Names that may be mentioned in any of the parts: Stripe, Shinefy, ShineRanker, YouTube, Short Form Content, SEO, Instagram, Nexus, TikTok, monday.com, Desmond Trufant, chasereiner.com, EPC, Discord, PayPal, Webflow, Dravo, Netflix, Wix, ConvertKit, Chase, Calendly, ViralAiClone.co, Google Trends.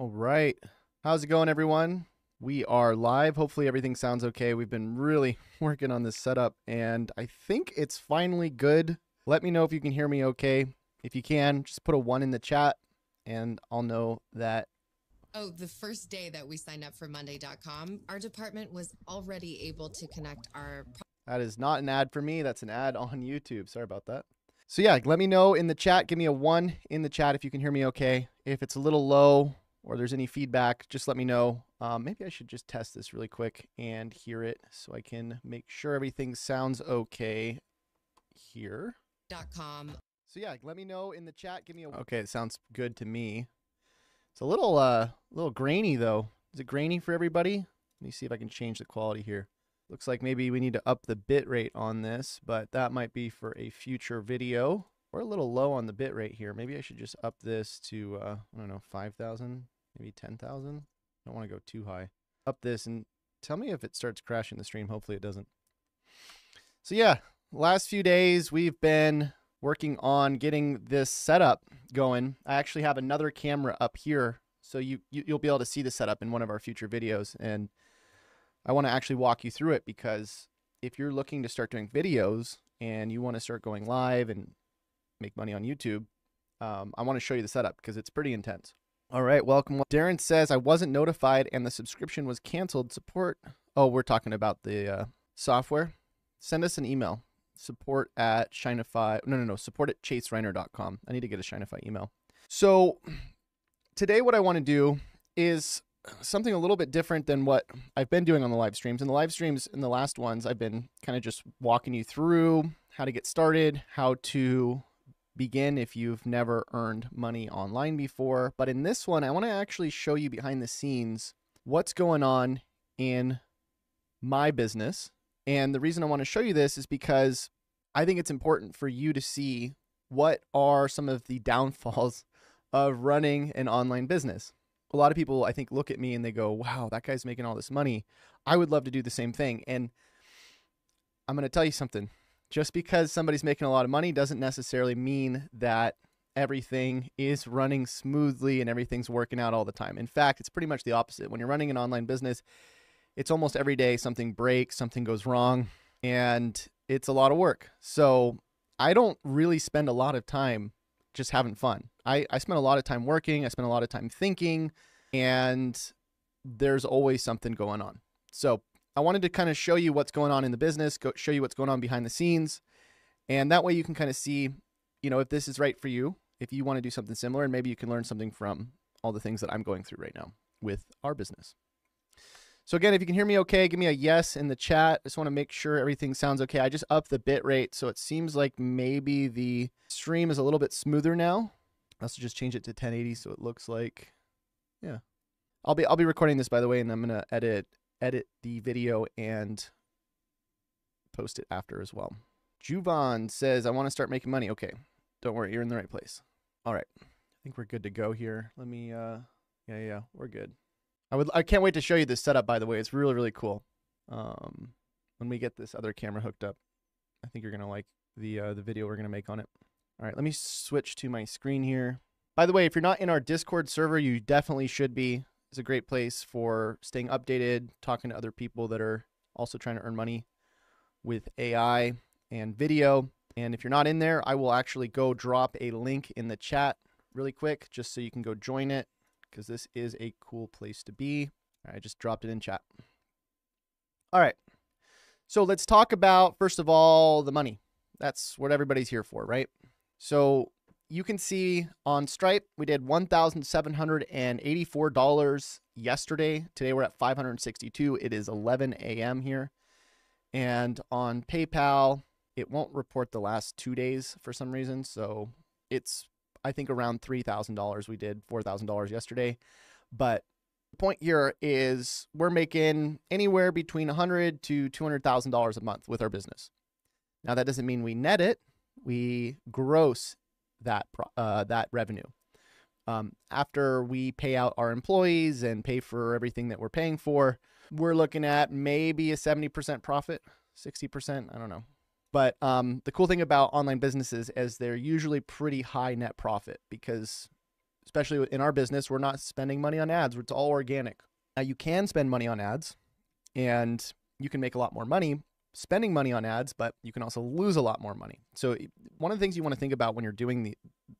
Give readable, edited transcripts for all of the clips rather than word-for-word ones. All right. How's it going, everyone? We are live. Hopefully everything sounds okay. We've been really working on this setup and I think it's finally good. Let me know if you can hear me okay. If you can, just put a 1 in the chat and I'll know that. Oh, the first day that we signed up for monday.com, our department was already able to connect our... That is not an ad for me. That's an ad on YouTube. Sorry about that. So yeah, let me know in the chat. Give me a 1 in the chat if you can hear me okay. If it's a little low or there's any feedback, just let me know. Maybe I should just test this really quick and hear it so I can make sure everything sounds okay here. .com. So yeah, let me know in the chat. Give me a... Okay, it sounds good to me. It's a little grainy though. Is it grainy for everybody? Let me see if I can change the quality here. Looks like maybe we need to up the bit rate on this, but that might be for a future video. We're a little low on the bit rate here. Maybe I should just up this to, I don't know, 5,000, maybe 10,000. I don't want to go too high. Up this and tell me if it starts crashing the stream. Hopefully it doesn't. So yeah, last few days we've been working on getting this setup going. I actually have another camera up here, so you'll be able to see the setup in one of our future videos. And I want to actually walk you through it, because if you're looking to start doing videos and you want to start going live and make money on YouTube, I want to show you the setup because it's pretty intense. All right, welcome. Darren says, I wasn't notified and the subscription was canceled. Support. Oh, we're talking about the software. Send us an email. Support at Shinefy. No. Support at chasereiner.com. I need to get a Shinefy email. So today what I want to do is something a little bit different than what I've been doing on the live streams. In the live streams, in the last ones, I've been kind of just walking you through how to get started, how to begin if you've never earned money online before. But in this one, I want to actually show you behind the scenes what's going on in my business. And the reason I want to show you this is because I think it's important for you to see what are some of the downfalls of running an online business. A lot of people, I think, look at me and they go, wow, that guy's making all this money. I would love to do the same thing. And I'm going to tell you something. Just because somebody's making a lot of money doesn't necessarily mean that everything is running smoothly and everything's working out all the time. In fact, it's pretty much the opposite. When you're running an online business, it's almost every day something breaks, something goes wrong, and it's a lot of work. So I don't really spend a lot of time just having fun. I spent a lot of time working. I spent a lot of time thinking, and there's always something going on. So I wanted to kind of show you what's going on in the business, show you what's going on behind the scenes. And that way you can kind of see, you know, if this is right for you, if you want to do something similar, and maybe you can learn something from all the things that I'm going through right now with our business. So again, if you can hear me okay, give me a yes in the chat. I just want to make sure everything sounds okay. I just upped the bit rate, so it seems like maybe the stream is a little bit smoother now. I also just change it to 1080, so it looks like, yeah. I'll be recording this, by the way, and I'm gonna edit the video and post it after as well. Juvan says, I want to start making money. Okay, don't worry, you're in the right place. All right, I think we're good to go here. Let me, yeah, we're good. I can't wait to show you this setup, by the way. It's really, really cool. When we get this other camera hooked up, I think you're going to like the video we're going to make on it. All right, let me switch to my screen here. By the way, if you're not in our Discord server, you definitely should be. It's a great place for staying updated, talking to other people that are also trying to earn money with AI and video. And if you're not in there, I will actually go drop a link in the chat really quick just so you can go join it, because this is a cool place to be. All right, I just dropped it in chat. All right, so let's talk about, first of all, the money. That's what everybody's here for, right? So you can see on Stripe, we did $1,784 yesterday. Today we're at 562. It is 11 a.m. here. And on PayPal, it won't report the last 2 days for some reason. So it's, I think, around $3,000. We did $4,000 yesterday. But the point here is we're making anywhere between $100,000 to $200,000 a month with our business. Now, that doesn't mean we net it. We gross that revenue. After we pay out our employees and pay for everything that we're paying for, we're looking at maybe a 70% profit, 60%, I don't know. But the cool thing about online businesses is they're usually pretty high net profit, because especially in our business, we're not spending money on ads. It's all organic. Now you can spend money on ads and you can make a lot more money spending money on ads, but you can also lose a lot more money. So one of the things you want to think about when you're doing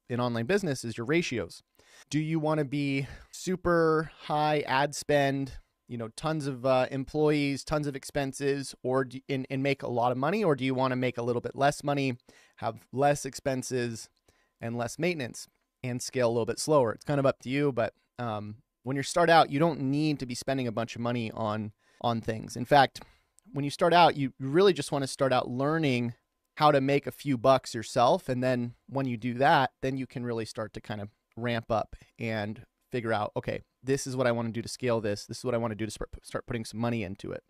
an online business is your ratios. Do you want to be super high ad spend, you know, tons of employees, tons of expenses, or and make a lot of money? Or do you want to make a little bit less money, have less expenses and less maintenance and scale a little bit slower? It's kind of up to you, but when you start out, you don't need to be spending a bunch of money on things. In fact, when you start out, you really just want to start out learning how to make a few bucks yourself. And then when you do that, then you can really start to kind of ramp up and figure out, okay, this is what I want to do to scale this. This is what I want to do to start putting some money into it.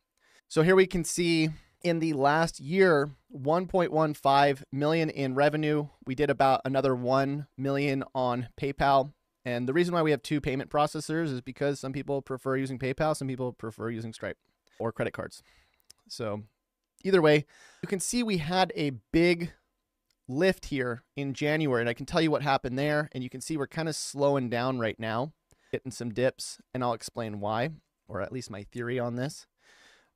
So here we can see in the last year, 1.15 million in revenue. We did about another 1 million on PayPal. And the reason why we have two payment processors is because some people prefer using PayPal. Some people prefer using Stripe or credit cards. So either way, you can see we had a big lift here in January, and I can tell you what happened there. And you can see we're kind of slowing down right now, getting some dips, and I'll explain why, or at least my theory on this.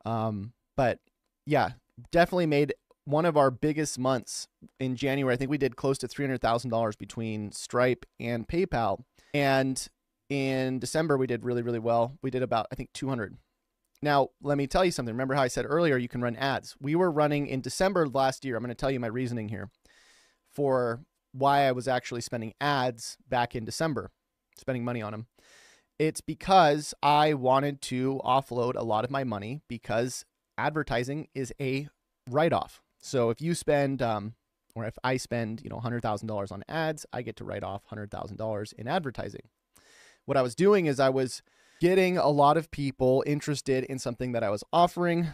But yeah, definitely made one of our biggest months in January. I think we did close to $300,000 between Stripe and PayPal. And in December, we did really, really well. We did about, I think, 200. Now, let me tell you something. Remember how I said earlier, you can run ads. We were running in December last year. I'm going to tell you my reasoning here for why I was actually spending ads back in December, spending money on them. It's because I wanted to offload a lot of my money because advertising is a write-off. So if you spend, or if I spend, you know, $100,000 on ads, I get to write off $100,000 in advertising. What I was doing is I was getting a lot of people interested in something that I was offering.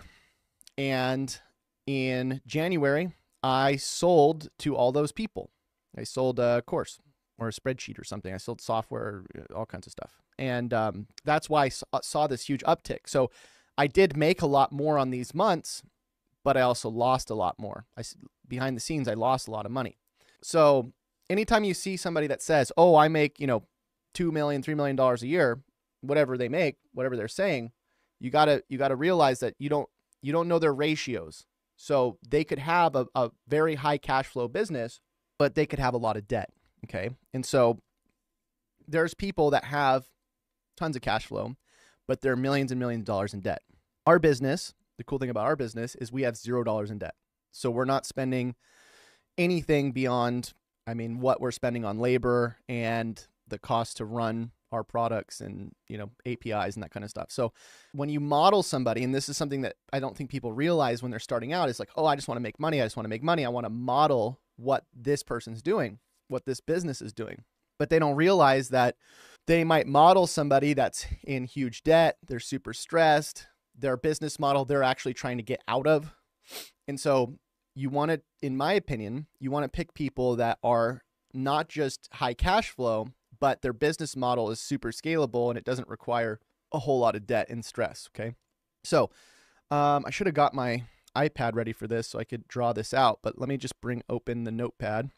And in January, I sold to all those people. I sold a course or a spreadsheet or something. I sold software, all kinds of stuff. And that's why I saw this huge uptick. So I did make a lot more on these months, but I also lost a lot more. Behind the scenes, I lost a lot of money. So anytime you see somebody that says, oh, I make, you know, $2 million, $3 million a year, whatever they make, whatever they're saying, you gotta realize that you don't know their ratios. So they could have a very high cash flow business, but they could have a lot of debt. Okay. And so there's people that have tons of cash flow, but they're millions and millions of dollars in debt. Our business, the cool thing about our business is we have $0 in debt. So we're not spending anything beyond, I mean, what we're spending on labor and the cost to run our products and, you know, APIs and that kind of stuff. So when you model somebody, and this is something that I don't think people realize when they're starting out, is like, oh, I just want to make money. I just want to make money. I want to model what this person's doing, what this business is doing. But they don't realize that they might model somebody that's in huge debt. They're super stressed. Their business model, they're actually trying to get out of. And so you want to, in my opinion, you want to pick people that are not just high cash flow, but their business model is super scalable and it doesn't require a whole lot of debt and stress. Okay. So I should have got my iPad ready for this so I could draw this out, but let me just bring open the notepad.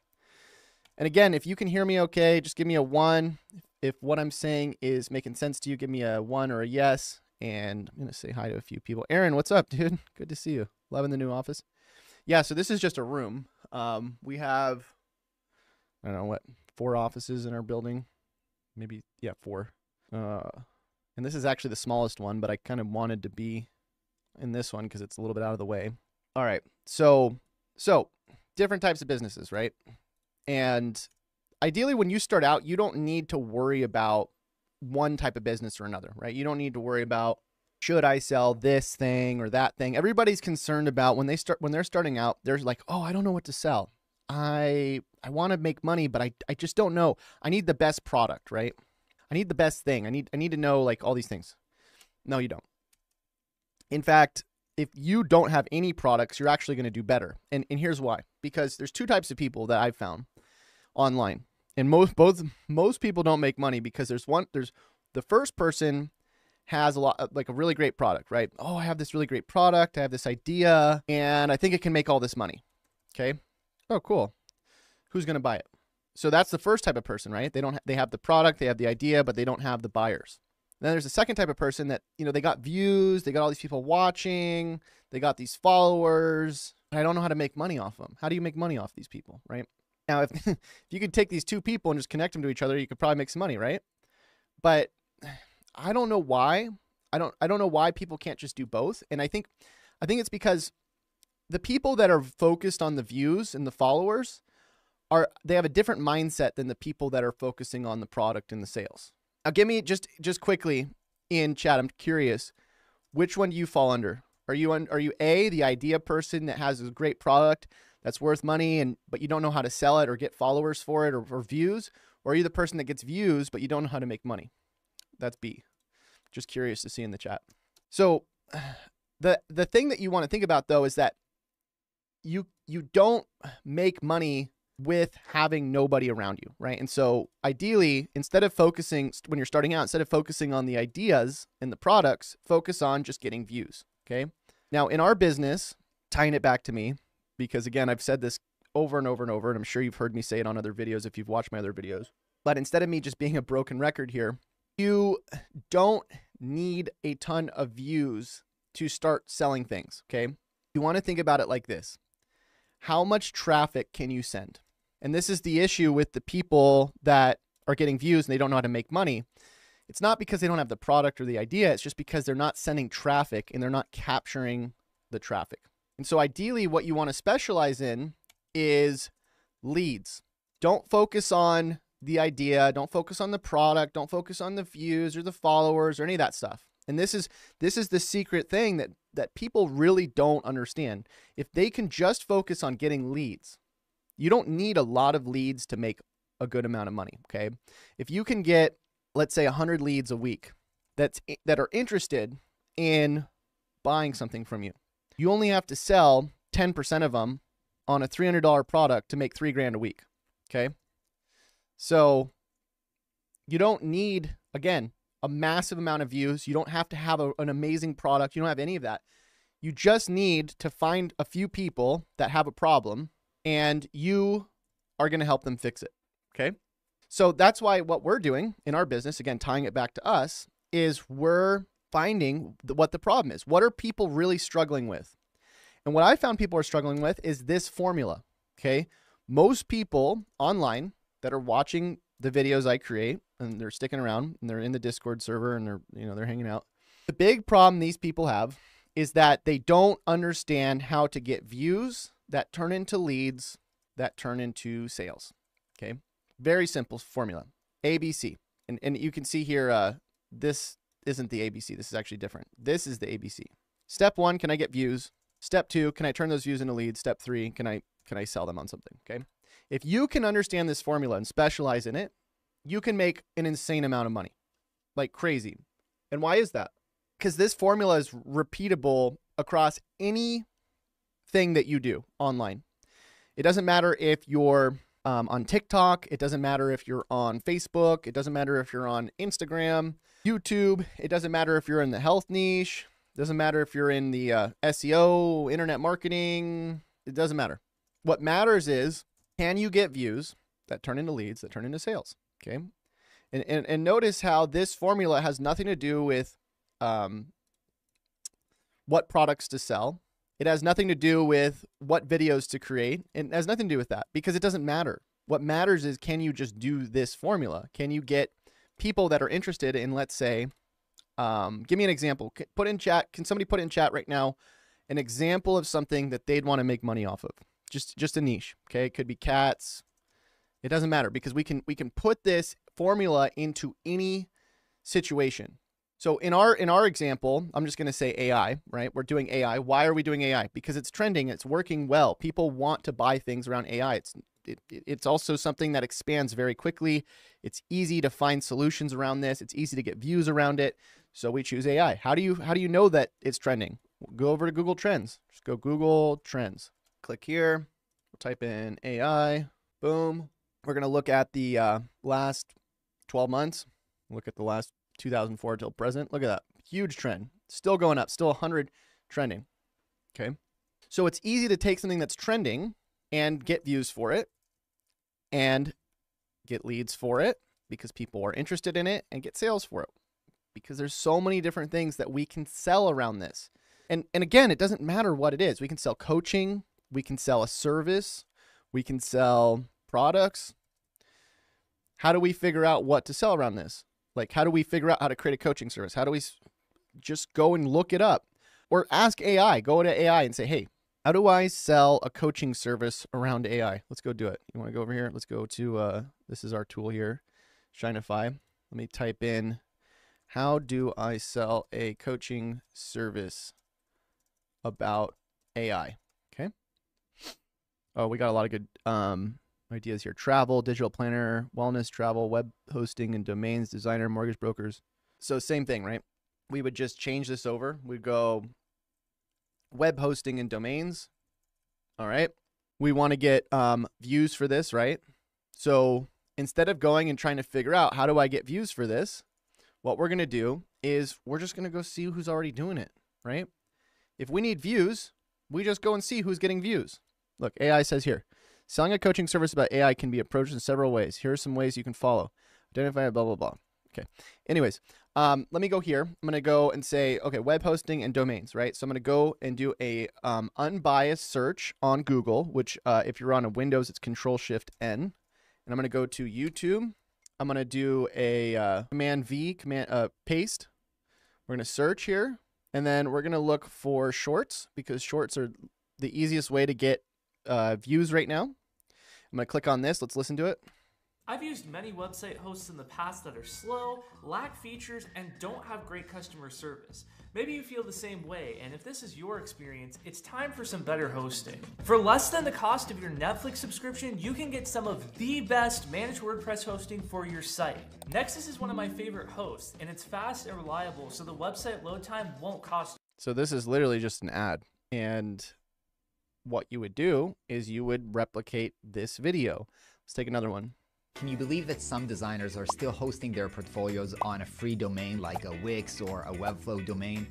And again, if you can hear me okay, just give me a 1. If what I'm saying is making sense to you, give me a 1 or a yes. And I'm going to say hi to a few people. Aaron, what's up, dude? Good to see you. Loving the new office. Yeah. So this is just a room. We have, I don't know what, 4 offices in our building, maybe, yeah, 4. And this is actually the smallest one, but I kind of wanted to be in this one because it's a little bit out of the way. All right. So different types of businesses, right? And ideally when you start out, you don't need to worry about one type of business or another, right? You don't need to worry about, should I sell this thing or that thing? Everybody's concerned about when they're starting out, they're like, oh, I don't know what to sell. I want to make money, but I just don't know. I need the best product, right? I need the best thing. I need to know like all these things. No, you don't. In fact, if you don't have any products, you're actually going to do better. And here's why, because there's two types of people that I've found online, and most people don't make money because there's the first person has a lot, like a really great product, right? Oh, I have this really great product. I have this idea and I think it can make all this money. Okay. Oh, cool. Who's going to buy it? So that's the first type of person, right? They have the product, they have the idea, but they don't have the buyers. Then there's the second type of person that, you know, they got views, they got all these people watching, they got these followers, and I don't know how to make money off them. How do you make money off these people, right? Now, if you could take these two people and just connect them to each other, you could probably make some money, right? But I don't know why. I don't know why people can't just do both. And I think it's because the people that are focused on the views and the followers they have a different mindset than the people that are focusing on the product and the sales. Now, give me just quickly in chat. I'm curious, which one do you fall under? Are you A, the idea person that has a great product that's worth money but you don't know how to sell it or get followers for it or views? Or are you the person that gets views but you don't know how to make money? That's B. Just curious to see in the chat. So the thing that you want to think about though is that you don't make money with having nobody around you, right? And so ideally, when you're starting out, instead of focusing on the ideas and the products, focus on just getting views, okay? Now in our business, tying it back to me, because again, I've said this over and over and over, and I'm sure you've heard me say it on other videos if you've watched my other videos, but instead of me just being a broken record here, you don't need a ton of views to start selling things, okay? You want to think about it like this. How much traffic can you send? And this is the issue with the people that are getting views and they don't know how to make money. It's not because they don't have the product or the idea. It's just because they're not sending traffic and they're not capturing the traffic. And so ideally what you want to specialize in is leads. Don't focus on the idea. Don't focus on the product. Don't focus on the views or the followers or any of that stuff. And this is the secret thing that people really don't understand. If they can just focus on getting leads, you don't need a lot of leads to make a good amount of money, okay? If you can get, let's say, 100 leads a week that are interested in buying something from you, you only have to sell 10% of them on a $300 product to make $3 grand a week, okay? So you don't need, again, a massive amount of views. You don't have to have an amazing product. You don't have any of that. You just need to find a few people that have a problem and you are going to help them fix it. Okay. So that's why what we're doing in our business, again, tying it back to us, is we're finding what the problem is. What are people really struggling with? And what I found people are struggling with is this formula. Okay. Most people online that are watching the videos I create, and they're sticking around and they're in the Discord server and they're hanging out. The big problem these people have is that they don't understand how to get views that turn into leads that turn into sales. Okay. Very simple formula, ABC. And you can see here, this isn't the ABC. This is actually different. This is the ABC. Step one, can I get views? Step two, can I turn those views into leads? Step three, can I sell them on something? Okay. If you can understand this formula and specialize in it, you can make an insane amount of money, like crazy. And why is that? Because this formula is repeatable across anything that you do online. It doesn't matter if you're on TikTok. It doesn't matter if you're on Facebook. It doesn't matter if you're on Instagram, YouTube. It doesn't matter if you're in the health niche. It doesn't matter if you're in the SEO, internet marketing. It doesn't matter. What matters is, can you get views that turn into leads that turn into sales? Okay. And notice how this formula has nothing to do with what products to sell. It has nothing to do with what videos to create. And it has nothing to do with that because it doesn't matter. What matters is, can you just do this formula? Can you get people that are interested in, let's say, give me an example. Put in chat. Can somebody put in chat right now an example of something that they'd want to make money off of? Just a niche. Okay. It could be cats. It doesn't matter because we can put this formula into any situation. So in our example, I'm just going to say AI, right? We're doing AI. Why are we doing AI? Because it's trending. It's working well. People want to buy things around AI. It's also something that expands very quickly. It's easy to find solutions around this. It's easy to get views around it. So we choose AI. How do you know that it's trending? Go over to Google Trends. Just go Google Trends. Click here. We'll type in AI. Boom. We're going to look at the last 12 months, look at the last 2004 till present. Look at that huge trend, still going up, still 100 trending. Okay. So it's easy to take something that's trending and get views for it and get leads for it because people are interested in it, and get sales for it because there's so many different things that we can sell around this. And again, it doesn't matter what it is. We can sell coaching, we can sell a service, we can sell products. How do we figure out what to sell around this? Like, how do we figure out how to create a coaching service? How do we just go and look it up, or ask AI, go to AI and say, hey, how do I sell a coaching service around AI? Let's go do it. You want to go over here? Let's go to, this is our tool here, Shinefy. Let me type in, how do I sell a coaching service about AI? Okay. Oh, we got a lot of good ideas here. Travel, digital planner, wellness, travel, web hosting and domains, designer, mortgage brokers. So same thing, right? We would just change this over. We'd go web hosting and domains. All right. We want to get views for this, right? So instead of going and trying to figure out how do I get views for this, what we're going to do is we're just going to go see who's already doing it, right? If we need views, we just go and see who's getting views. Look, AI says here, selling a coaching service about AI can be approached in several ways. Here are some ways you can follow. Identify, blah, blah, blah. Okay. Anyways, let me go here. I'm going to go and say, okay, web hosting and domains, right? So I'm going to go and do a unbiased search on Google, which if you're on a Windows, it's Control-Shift-N. And I'm going to go to YouTube. I'm going to do a Command-V, Command-Paste. We're going to search here. And then we're going to look for shorts because shorts are the easiest way to get views right now. I'm going to click on this. Let's listen to it. I've used many website hosts in the past that are slow, lack features, and don't have great customer service. Maybe you feel the same way, and if this is your experience, it's time for some better hosting. For less than the cost of your Netflix subscription, you can get some of the best managed WordPress hosting for your site. Nexus is one of my favorite hosts, and it's fast and reliable, so the website load time won't cost. So this is literally just an ad, and what you would do is you would replicate this video. Let's take another one. Can you believe that some designers are still hosting their portfolios on a free domain like a Wix or a Webflow domain?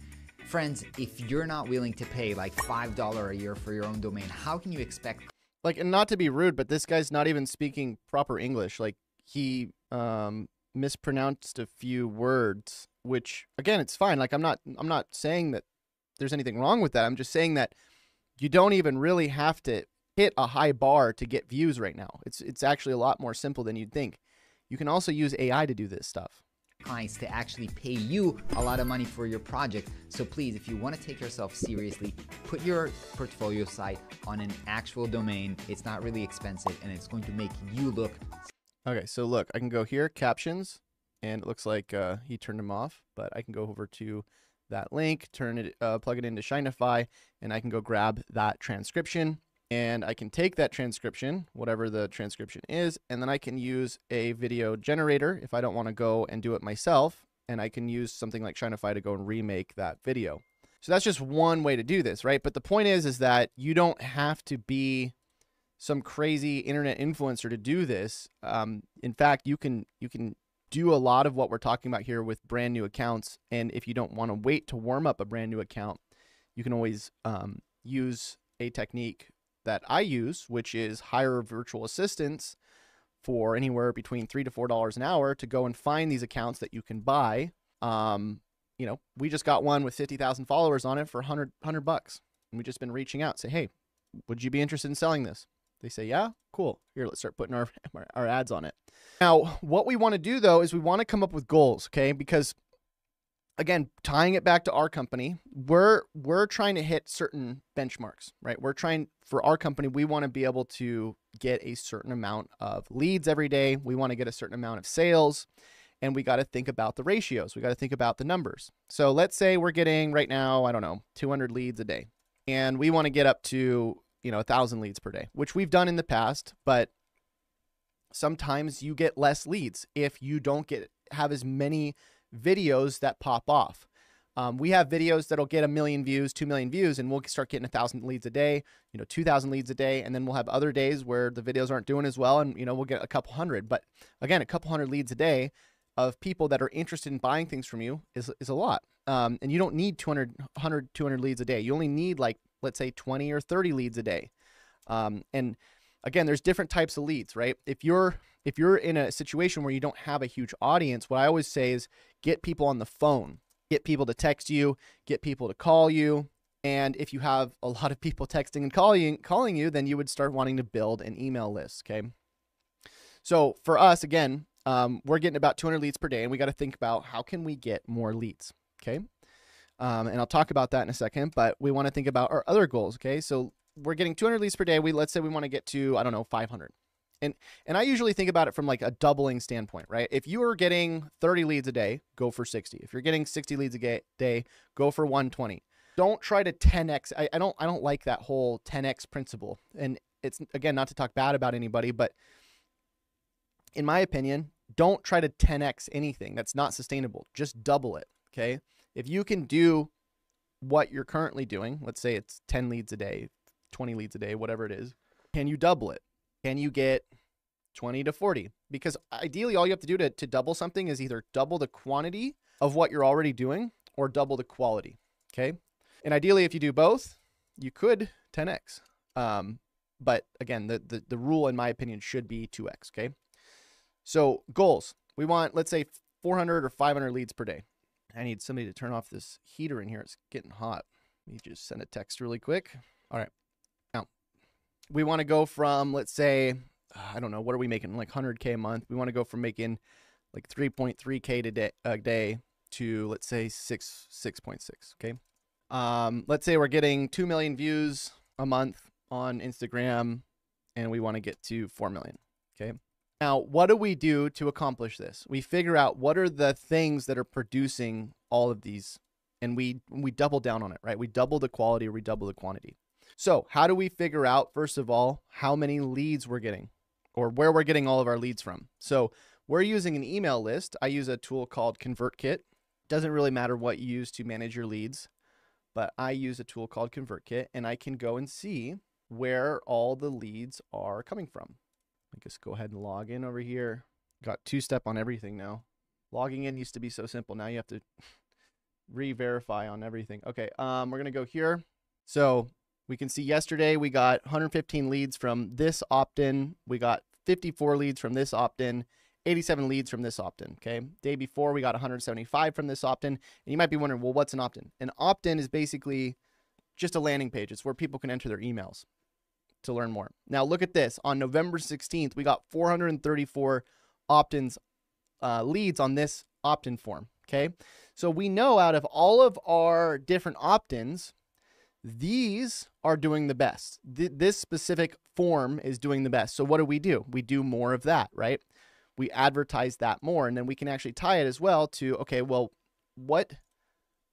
Friends, if you're not willing to pay like $5 a year for your own domain, how can you expect... Like, and not to be rude, but this guy's not even speaking proper English. Like, he mispronounced a few words, which, again, it's fine. Like, I'm not saying that there's anything wrong with that. I'm just saying that you don't even really have to hit a high bar to get views right now. It's actually a lot more simple than you'd think. You can also use AI to do this stuff. Clients to actually pay you a lot of money for your project. So please, if you want to take yourself seriously, put your portfolio site on an actual domain. It's not really expensive and it's going to make you look. Okay, so look, I can go here, captions, and it looks like he turned them off, but I can go over to that link, turn it, plug it into Shinefy, and I can go grab that transcription. And I can take that transcription, whatever the transcription is, and then I can use a video generator if I don't want to go and do it myself. And I can use something like Shinefy to go and remake that video. So that's just one way to do this, right? But the point is that you don't have to be some crazy internet influencer to do this. In fact, you can do a lot of what we're talking about here with brand new accounts. And if you don't want to wait to warm up a brand new account, you can always use a technique that I use, which is hire virtual assistants for anywhere between $3 to $4 an hour to go and find these accounts that you can buy. You know, we just got one with 50,000 followers on it for $100, and we've just been reaching out, say, hey, would you be interested in selling this? They say, yeah, cool. Here, let's start putting our ads on it. Now, what we want to do though is we want to come up with goals, okay? Because again, tying it back to our company, we're trying to hit certain benchmarks, right? We're trying, for our company, we want to be able to get a certain amount of leads every day. We want to get a certain amount of sales, and we got to think about the ratios. We got to think about the numbers. So let's say we're getting right now, I don't know, 200 leads a day, and we want to get up to, you know, 1,000 leads per day, which we've done in the past, but sometimes you get less leads if you don't have as many videos that pop off. We have videos that'll get 1 million views, 2 million views, and we'll start getting 1,000 leads a day, you know, 2,000 leads a day. And then we'll have other days where the videos aren't doing as well. And, you know, we'll get a couple hundred, but again, a couple hundred leads a day of people that are interested in buying things from you is a lot. And you don't need 200 leads a day. You only need, like, let's say 20 or 30 leads a day. And again, there's different types of leads, right? If you're if you're in a situation where you don't have a huge audience, what I always say is get people on the phone, get people to text you, get people to call you. And if you have a lot of people texting and calling you, then you would start wanting to build an email list. Okay. So for us, again, we're getting about 200 leads per day, and we got to think about how can we get more leads. Okay. And I'll talk about that in a second, but we want to think about our other goals. Okay. So we're getting 200 leads per day. Let's say we want to get to, I don't know, 500. And I usually think about it from like a doubling standpoint, right? If you are getting 30 leads a day, go for 60. If you're getting 60 leads a day, go for 120. Don't try to 10X. I don't like that whole 10X principle. And it's, again, not to talk bad about anybody, but in my opinion, don't try to 10X anything. That's not sustainable. Just double it. Okay. If you can do what you're currently doing, let's say it's 10 leads a day, 20 leads a day, whatever it is, can you double it? Can you get 20 to 40? Because ideally all you have to do to double something is either double the quantity of what you're already doing or double the quality. Okay. And ideally, if you do both, you could 10X. But again, the rule in my opinion should be 2X. Okay. So goals, we want, let's say 400 or 500 leads per day. I need somebody to turn off this heater in here. It's getting hot. Let me just send a text really quick. All right. Now we want to go from, let's say, I don't know, what are we making? Like 100K a month. We want to go from making like 3.3K a day to, let's say, 6.6. Okay. Let's say we're getting 2 million views a month on Instagram, and we want to get to 4 million. Okay. Now, what do we do to accomplish this? We figure out what are the things that are producing all of these, and we double down on it, right? We double the quality or we double the quantity. So how do we figure out, first of all, how many leads we're getting or where we're getting all of our leads from? So we're using an email list. I use a tool called ConvertKit. Doesn't really matter what you use to manage your leads, but I use a tool called ConvertKit, and I can go and see where all the leads are coming from. I just go ahead and log in over here. Got two-step on everything now. Logging in used to be so simple. Now you have to re-verify on everything. Okay, we're going to go here. So we can see yesterday we got 115 leads from this opt-in. We got 54 leads from this opt-in, 87 leads from this opt-in. Okay, day before we got 175 from this opt-in. And you might be wondering, well, what's an opt-in? An opt-in is basically just a landing page. It's where people can enter their emails to learn more. Now look at this. On November 16th, we got 434 opt-ins leads on this opt-in form. Okay. So we know out of all of our different opt-ins, these are doing the best. This specific form is doing the best. So what do? We do more of that, right? We advertise that more, and then we can actually tie it as well to, okay, well, what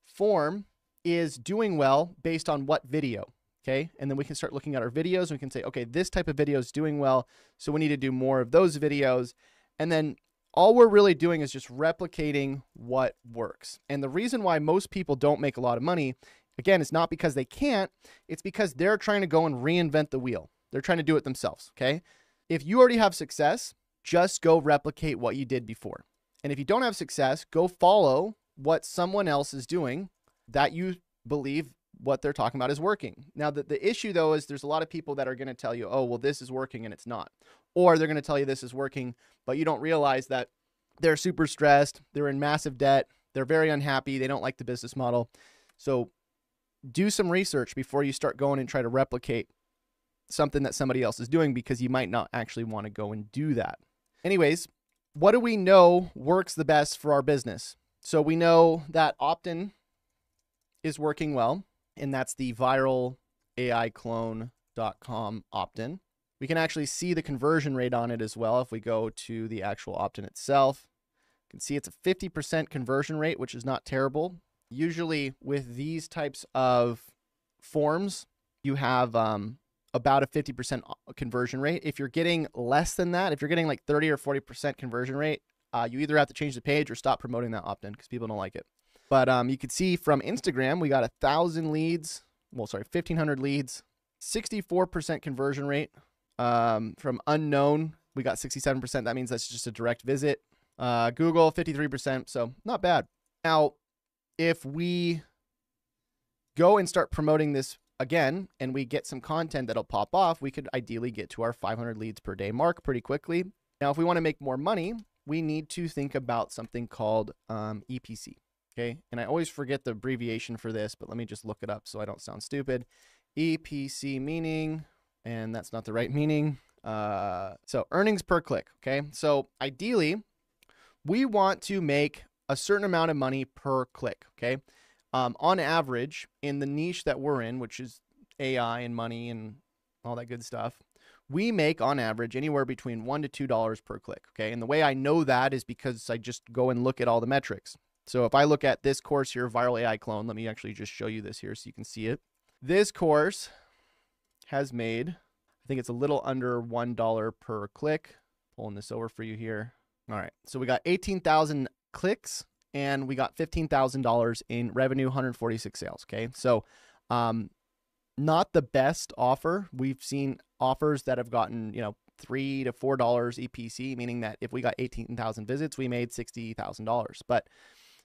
form is doing well based on what video? Okay. And then we can start looking at our videos, and we can say, okay, this type of video is doing well, so we need to do more of those videos. And then all we're really doing is just replicating what works. And the reason why most people don't make a lot of money, again, it's not because they can't, it's because they're trying to go and reinvent the wheel. They're trying to do it themselves. Okay. If you already have success, just go replicate what you did before. And if you don't have success, go follow what someone else is doing that you believe what they're talking about is working. Now, the issue though is there's a lot of people that are going to tell you, oh, well, this is working and it's not. Or they're going to tell you this is working, but you don't realize that they're super stressed, they're in massive debt, they're very unhappy, they don't like the business model. So do some research before you start going and try to replicate something that somebody else is doing, because you might not actually want to go and do that. Anyways, what do we know works the best for our business? So we know that opt-in is working well, and that's the ViralAiClone.com opt-in. We can actually see the conversion rate on it as well. If we go to the actual opt-in itself, you can see it's a 50% conversion rate, which is not terrible. Usually with these types of forms, you have about a 50% conversion rate. If you're getting less than that, if you're getting like 30 or 40% conversion rate, you either have to change the page or stop promoting that opt-in because people don't like it. But you could see from Instagram, we got 1,000 leads. Well, sorry, 1,500 leads, 64% conversion rate. From unknown, we got 67%. That means that's just a direct visit. Google, 53%. So not bad. Now, if we go and start promoting this again, and we get some content that'll pop off, we could ideally get to our 500 leads per day mark pretty quickly. Now, if we want to make more money, we need to think about something called EPC. Okay. And I always forget the abbreviation for this, but let me just look it up so I don't sound stupid. EPC meaning, and that's not the right meaning. So earnings per click. Okay. So ideally we want to make a certain amount of money per click. Okay. On average in the niche that we're in, which is AI and money and all that good stuff, we make on average anywhere between $1 to $2 per click. Okay. And the way I know that is because I just go and look at all the metrics. So if I look at this course here, Viral AI Clone, let me actually just show you this here so you can see it. This course has made, I think it's a little under $1 per click. Pulling this over for you here. All right. So we got 18,000 clicks and we got $15,000 in revenue, 146 sales. Okay. So, not the best offer. We've seen offers that have gotten, you know, $3 to $4 EPC, meaning that if we got 18,000 visits, we made $60,000. But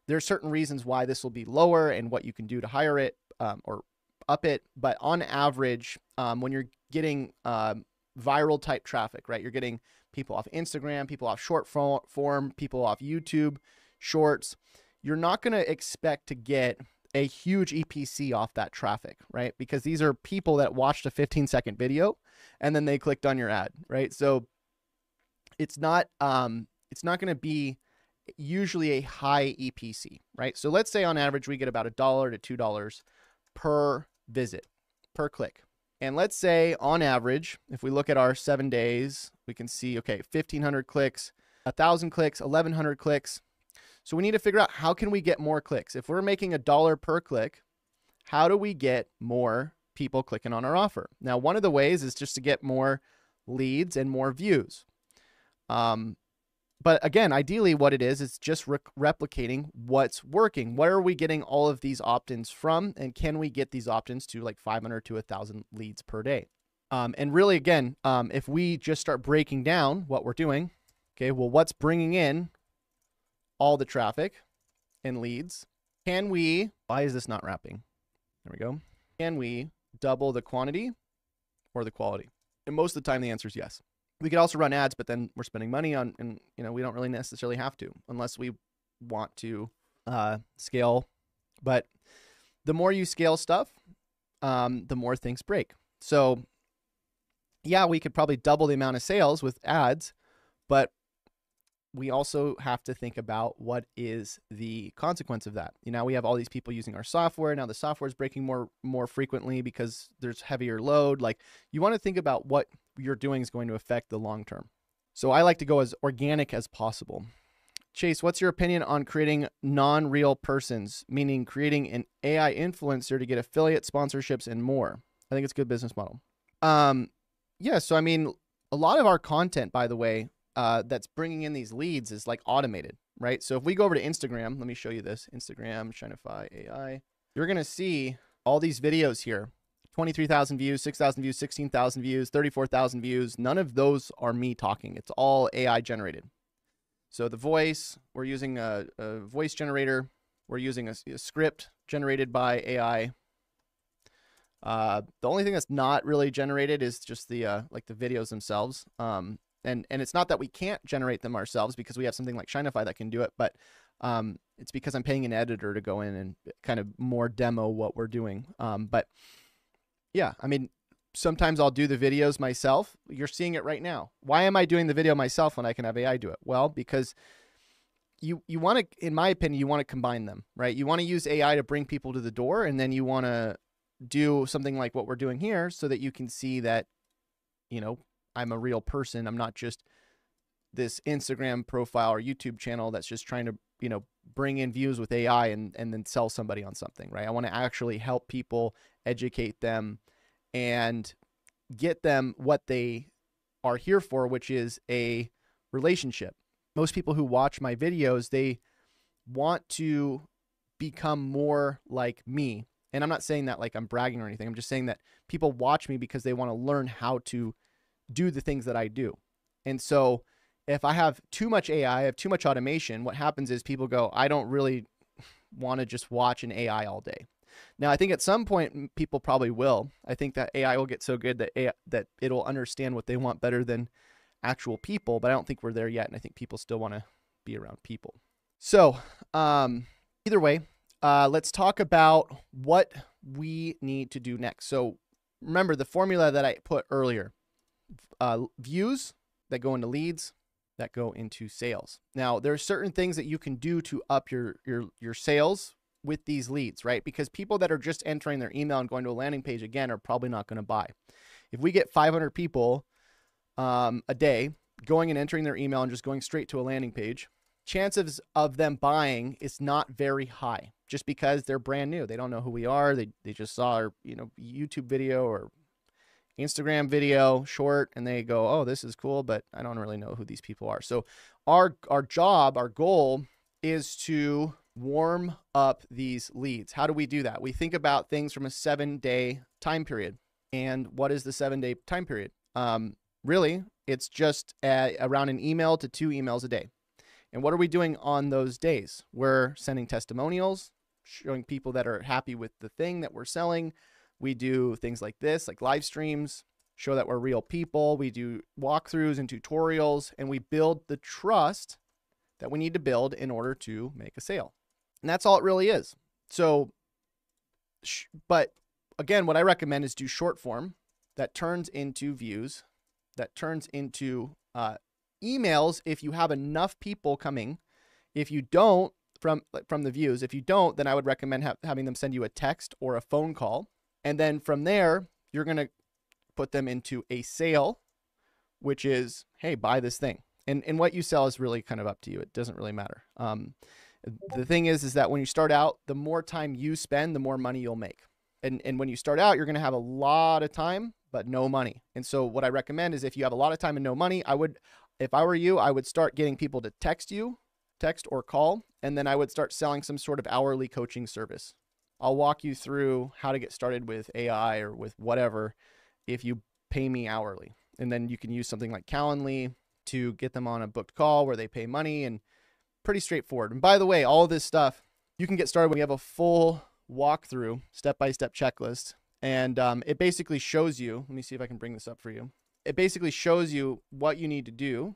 there are certain reasons why this will be lower and what you can do to hire it or up it. But on average, when you're getting viral type traffic, right, you're getting people off Instagram, people off short form, people off YouTube shorts, you're not going to expect to get a huge EPC off that traffic, right? Because these are people that watched a 15-second video and then they clicked on your ad, right? So it's not going to be usually a high EPC, right? So let's say on average, we get about $1 to $2 per visit, per click. And let's say on average, if we look at our 7 days, we can see, okay, 1,500 clicks, 1,000 clicks, 1,100 clicks. So we need to figure out how can we get more clicks? If we're making $1 per click, how do we get more people clicking on our offer? Now, one of the ways is just to get more leads and more views. But again, ideally what it is just replicating what's working. Where are we getting all of these opt-ins from? And can we get these opt-ins to like 500 to 1,000 leads per day? And really, again, if we just start breaking down what we're doing, okay, well, what's bringing in all the traffic and leads? Can we, why is this not wrapping? There we go. Can we double the quantity or the quality? And most of the time the answer is yes. We could also run ads, but then we're spending money on, and you know, we don't really necessarily have to, unless we want to scale. But the more you scale stuff, the more things break. So yeah, we could probably double the amount of sales with ads, but we also have to think about what is the consequence of that. You know, we have all these people using our software. Now the software is breaking more frequently because there's heavier load. Like, you want to think about what you're doing is going to affect the long term. So I like to go as organic as possible. Chase, what's your opinion on creating non-real persons, meaning creating an AI influencer to get affiliate sponsorships and more? I think it's a good business model. Yeah. So, I mean, a lot of our content, by the way, that's bringing in these leads is like automated, right? So if we go over to Instagram, let me show you this. Instagram, Shinefy AI. You're going to see all these videos here. 23,000 views, 6,000 views, 16,000 views, 34,000 views. None of those are me talking. It's all AI generated. So the voice, we're using a voice generator. We're using a script generated by AI. The only thing that's not really generated is just the, like the videos themselves. And it's not that we can't generate them ourselves, because we have something like Shinefy that can do it, but it's because I'm paying an editor to go in and kind of more demo what we're doing. But yeah, I mean, sometimes I'll do the videos myself. You're seeing it right now. Why am I doing the video myself when I can have AI do it? Well, because you want to, in my opinion, you want to combine them, right? You want to use AI to bring people to the door, and then you want to do something like what we're doing here so that you can see that, you know, I'm a real person. I'm not just this Instagram profile or YouTube channel that's just trying to, you know, bring in views with AI and then sell somebody on something, right? I want to actually help people, educate them, and get them what they are here for, which is a relationship. Most people who watch my videos, they want to become more like me. And I'm not saying that like I'm bragging or anything. I'm just saying that people watch me because they want to learn how to do the things that I do. And so if I have too much AI, I have too much automation, what happens is people go, I don't really want to just watch an AI all day. Now, I think at some point people probably will. I think that AI will get so good that it'll understand what they want better than actual people, but I don't think we're there yet. And I think people still want to be around people. So either way, let's talk about what we need to do next. So remember the formula that I put earlier, views that go into leads, that go into sales. Now there are certain things that you can do to up your sales with these leads, right? Because people that are just entering their email and going to a landing page again are probably not going to buy. If we get 500 people a day going and entering their email and just going straight to a landing page, chances of them buying is not very high just because they're brand new. They don't know who we are. They just saw our YouTube video or Instagram video short and they go, oh, this is cool, but I don't really know who these people are. So our job, our goal is to warm up these leads. How do we do that? We think about things from a 7-day time period. And what is the 7-day time period? Really, it's just around an email to 2 emails a day. And what are we doing on those days? We're sending testimonials, showing people that are happy with the thing that we're selling. We do things like this, like live streams, show that we're real people. We do walkthroughs and tutorials, and we build the trust that we need to build in order to make a sale. And that's all it really is. So, but again, what I recommend is do short form that turns into views, that turns into emails if you have enough people coming. If you don't, from the views, if you don't, then I would recommend having them send you a text or a phone call. And then from there, you're going to put them into a sale, which is, hey, buy this thing. And what you sell is really kind of up to you. It doesn't really matter. The thing is that when you start out, the more time you spend, the more money you'll make. And when you start out, you're going to have a lot of time, but no money. And so what I recommend is if you have a lot of time and no money, I would, if I were you, I would start getting people to text or call, and then I would start selling some sort of hourly coaching service. I'll walk you through how to get started with AI or with whatever if you pay me hourly. And then you can use something like Calendly to get them on a booked call where they pay money, and pretty straightforward. And by the way, all of this stuff, you can get started when you have a full walkthrough, step-by-step checklist. And it basically shows you, let me see if I can bring this up for you. It basically shows you what you need to do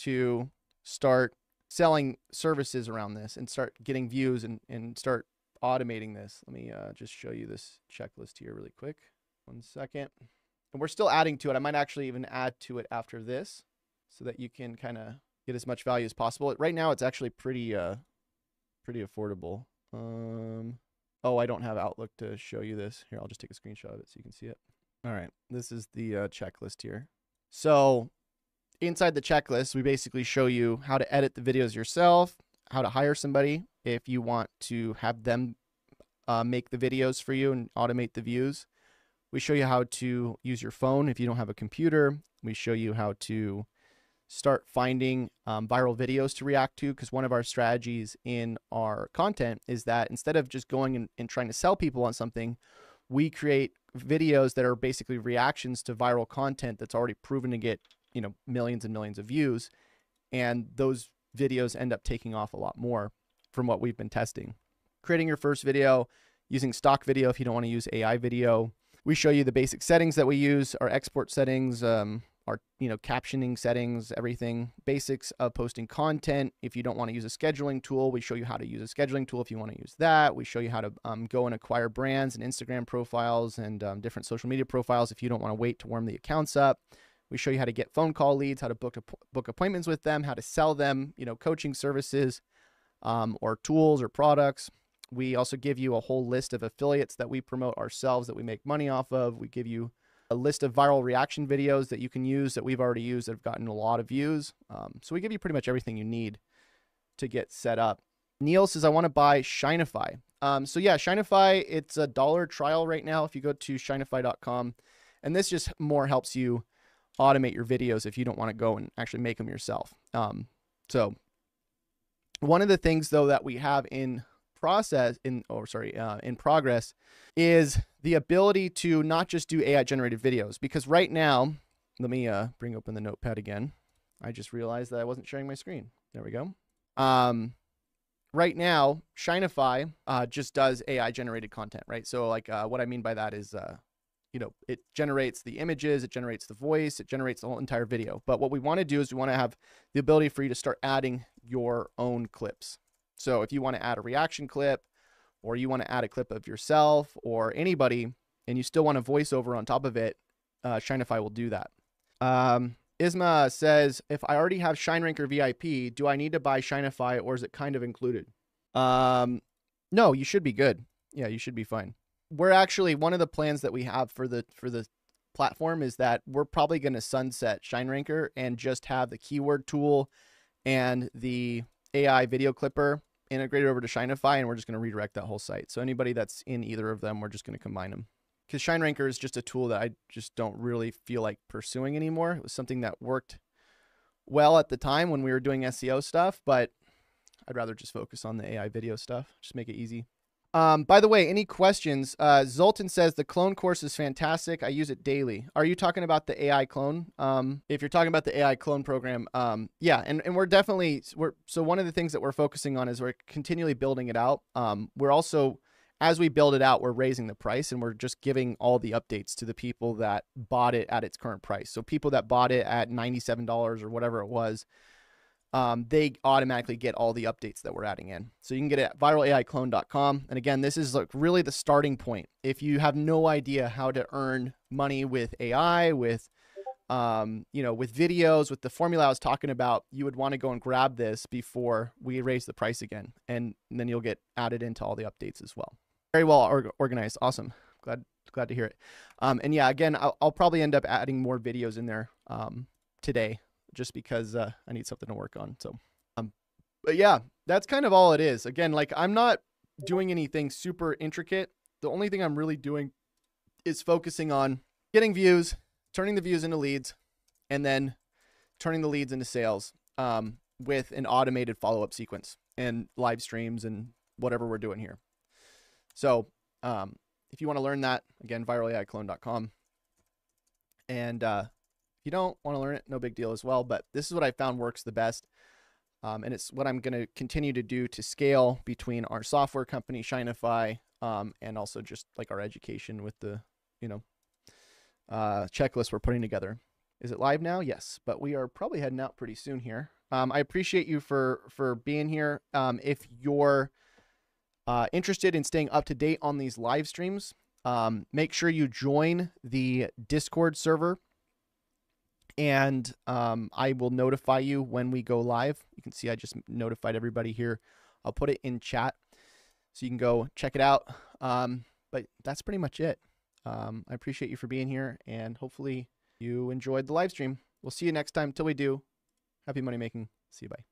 to start selling services around this and start getting views and start automating this. Let me just show you this checklist here really quick. 1 second. And we're still adding to it. I might actually even add to it after this so that you can kind of get as much value as possible. Right now it's actually pretty pretty affordable. Oh, I don't have Outlook to show you this. Here, I'll just take a screenshot of it so you can see it. All right. This is the checklist here. So inside the checklist, we basically show you how to edit the videos yourself, how to hire somebody if you want to have them make the videos for you and automate the views. We show you how to use your phone if you don't have a computer. We show you how to start finding viral videos to react to, because one of our strategies in our content is that instead of just going and trying to sell people on something, we create videos that are basically reactions to viral content that's already proven to get millions and millions of views. And those videos end up taking off a lot more from what we've been testing. Creating your first video, using stock video if you don't want to use AI video. We show you the basic settings that we use, our export settings, our captioning settings, everything. Basics of posting content. If you don't want to use a scheduling tool, we show you how to use a scheduling tool if you want to use that. We show you how to go and acquire brands and Instagram profiles and different social media profiles if you don't want to wait to warm the accounts up. We show you how to get phone call leads, how to book appointments with them, how to sell them, coaching services or tools or products. We also give you a whole list of affiliates that we promote ourselves that we make money off of. We give you a list of viral reaction videos that you can use that we've already used that have gotten a lot of views. So we give you pretty much everything you need to get set up. Neil says, I want to buy Shinefy. So yeah, Shinefy, it's a $1 trial right now if you go to Shinefy.com. And this just more helps you automate your videos if you don't want to go and actually make them yourself. So one of the things though that we have in process in progress is the ability to not just do AI generated videos, because right now, let me bring open the notepad again. I just realized that I wasn't sharing my screen. There we go. Right now, Shinefy just does AI generated content, right? So like what I mean by that is you know, it generates the images, it generates the voice, it generates the whole entire video. But what we want to do is we want to have the ability for you to start adding your own clips. So if you want to add a reaction clip, or you want to add a clip of yourself or anybody, and you still want a voiceover on top of it, Shinefy will do that. Isma says, if I already have ShineRanker VIP, do I need to buy Shinefy, or is it kind of included? No, you should be good. Yeah, you should be fine. We're actually, one of the plans that we have for the platform is that we're probably going to sunset ShineRanker and just have the keyword tool and the AI video clipper integrated over to Shinefy, and we're just going to redirect that whole site. So anybody that's in either of them, we're just going to combine them. Because ShineRanker is just a tool that I just don't really feel like pursuing anymore. It was something that worked well at the time when we were doing SEO stuff, but I'd rather just focus on the AI video stuff. Just make it easy. By the way, any questions? Zoltan says, the clone course is fantastic. I use it daily. Are you talking about the AI clone? If you're talking about the AI clone program, yeah, and we're definitely, so one of the things that we're focusing on is we're continually building it out. We're also, as we build it out, we're raising the price, and we're just giving all the updates to the people that bought it at its current price. So people that bought it at $97 or whatever it was, they automatically get all the updates that we're adding in. So you can get it at ViralAiClone.com. And again, this is like really the starting point. If you have no idea how to earn money with AI, with, you know, with videos, with the formula I was talking about, you would want to go and grab this before we raise the price again. And then you'll get added into all the updates as well. Very well organized. Awesome. Glad to hear it. And yeah, again, I'll probably end up adding more videos in there today, just because I need something to work on. So, but yeah, that's kind of all it is. Again, like, I'm not doing anything super intricate. The only thing I'm really doing is focusing on getting views, turning the views into leads, and then turning the leads into sales with an automated follow-up sequence and live streams and whatever we're doing here. So if you want to learn that, again, viralaiclone.com. And if you don't want to learn it, no big deal as well. But this is what I found works the best. And it's what I'm going to continue to do to scale between our software company, Shinefy, and also just like our education with the, you know, checklist we're putting together. Is it live now? Yes, but we are probably heading out pretty soon here. I appreciate you for being here. If you're interested in staying up to date on these live streams, make sure you join the Discord server, and I will notify you when we go live. You can see I just notified everybody here. I'll put it in chat so you can go check it out. But that's pretty much it. I appreciate you for being here, and hopefully you enjoyed the live stream. We'll see you next time. Till we do, happy money making. See you. Bye.